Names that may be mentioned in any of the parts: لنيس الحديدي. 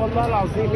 والله العظيم.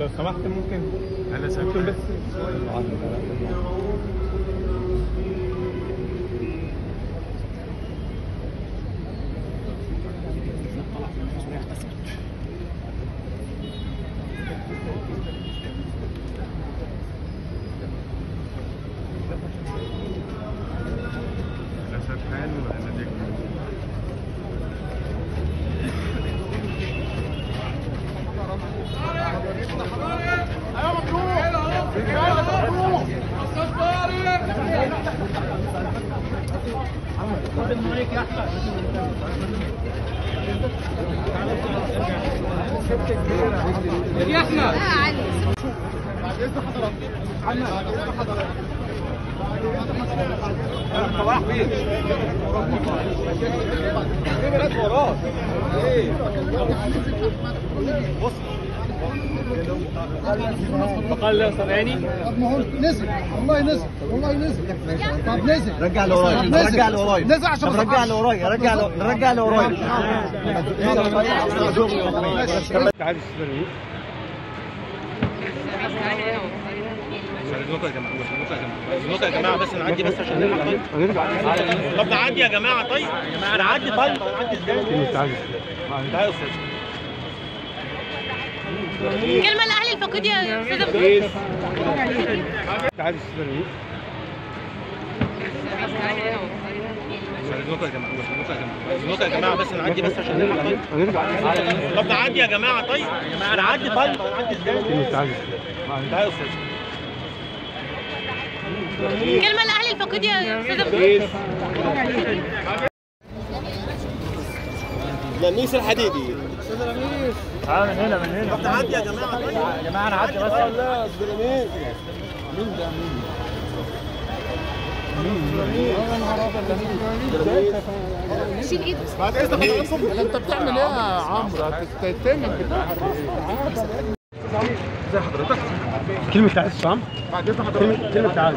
لو سمحت ممكن انا سامحكم بس رجع لوراي رجع لوراي نزل عشان رجع لوراي رجع لوراي نقطة يا جماعة بس نعدي بس عشان نرجع. طب نعدي يا جماعة طيب انا عدي طيب هنعدي ازاي؟ تعالى كلمة لأهل الفقود يا أستاذ أبو تعالى نقطة يا جماعة نقطة يا جماعة بس نعدي بس عشان نرجع. طب نعدي يا جماعة طيب انا عدي طيب هنعدي ازاي؟ تعالى يا أستاذ كلمة لأهل الفقود يا أستاذ لنيس الحديدي. أستاذ لنيس تعالى من هنا من هنا. طب تعدي يا جماعة يا جماعة أنا عدي بس. لا أستاذ لنيس مين ده مين؟ مين؟ يا نهار أبيض لنيس شيل إيده. بعد إذنك حضرتك أنت بتعمل إيه يا عمرو؟ هتتهمك بالتعريف. زي حضرتك كلمة تعالى الشام بعد كده حضرتك كلمة تعالى